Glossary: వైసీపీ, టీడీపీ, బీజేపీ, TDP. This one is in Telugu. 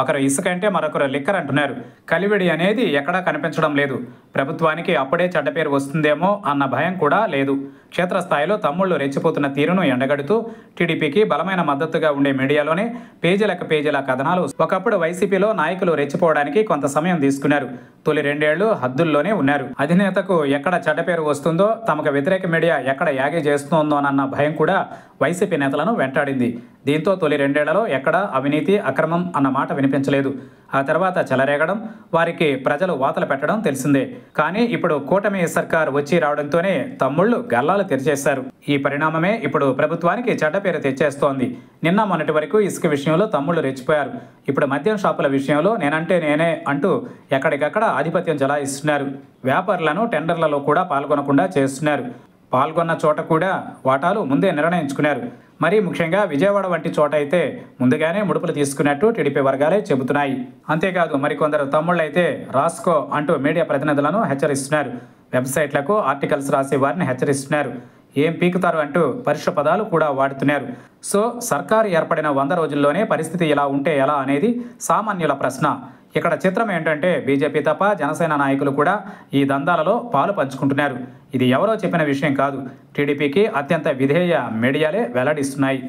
ఒకరు ఇసుక అంటే మరొకరు లిక్కర్ అంటున్నారు. కలివిడి అనేది ఎక్కడా కనిపించడం లేదు. ప్రభుత్వానికి అప్పుడే చెడ్డ పేరు వస్తుందేమో అన్న భయం కూడా లేదు. క్షేత్రస్థాయిలో తమ్ముళ్లు రెచ్చిపోతున్న తీరును ఎండగడుతూ టీడీపీకి బలమైన మద్దతుగా ఉండే మీడియాలోనే పేజీలకు పేజీల కథనాలు. ఒకప్పుడు వైసీపీలో నాయకులు రెచ్చిపోవడానికి కొంత సమయం తీసుకున్నారు. తొలి రెండేళ్లు హద్దుల్లోనే ఉన్నారు. అధినేతకు ఎక్కడ చెడ్డ పేరు వస్తుందో, తమకు వ్యతిరేక మీడియా ఎక్కడ యాగే చేస్తుందోనన్న భయం కూడా వైసీపీ నేతలను వెంటాడింది. దీంతో తొలి రెండేళ్లలో ఎక్కడా అవినీతి, అక్రమం అన్న మాట వినిపించలేదు. ఆ తర్వాత చెలరేగడం, వారికి ప్రజలు వాతలు పెట్టడం తెలిసిందే. కానీ ఇప్పుడు కూటమి సర్కార్ వచ్చి రావడంతోనే తమ్ముళ్లు గల్లాలు తెరిచేశారు. ఈ పరిణామమే ఇప్పుడు ప్రభుత్వానికి చెడ్డ పేరు తెచ్చేస్తోంది. నిన్న మొన్నటి వరకు ఇసుక విషయంలో తమ్ముళ్లు రెచ్చిపోయారు. ఇప్పుడు మద్యం షాపుల విషయంలో నేనంటే నేనే అంటూ ఎక్కడికక్కడ ఆధిపత్యం జలాయిస్తున్నారు. వ్యాపారులను టెండర్లలో కూడా పాల్గొనకుండా చేస్తున్నారు. పాల్గొన్న చోట కూడా వాటాలు ముందే నిర్ణయించుకున్నారు. మరీ ముఖ్యంగా విజయవాడ వంటి చోట అయితే ముందుగానే ముడుపులు తీసుకున్నట్టు టీడీపీ వర్గాలే చెబుతున్నాయి. అంతేకాదు మరికొందరు తమ్ముళ్ళైతే రాసుకో అంటూ మీడియా ప్రతినిధులను హెచ్చరిస్తున్నారు. వెబ్సైట్లకు ఆర్టికల్స్ రాసే వారిని హెచ్చరిస్తున్నారు. ఏం పీకుతారు అంటూ పరుష పదాలు కూడా వాడుతున్నారు. సో సర్కారు ఏర్పడిన 100 రోజుల్లోనే పరిస్థితి ఇలా ఉంటే ఎలా అనేది సామాన్యుల ప్రశ్న. ఇక్కడ చిత్రం ఏంటంటే బీజేపీ తప్ప జనసేన నాయకులు కూడా ఈ దందాలలో పాలు పంచుకుంటున్నారు. ఇది ఎవరో చెప్పిన విషయం కాదు, టీడీపీకి అత్యంత విధేయ మీడియాలే వెల్లడిస్తున్నాయి.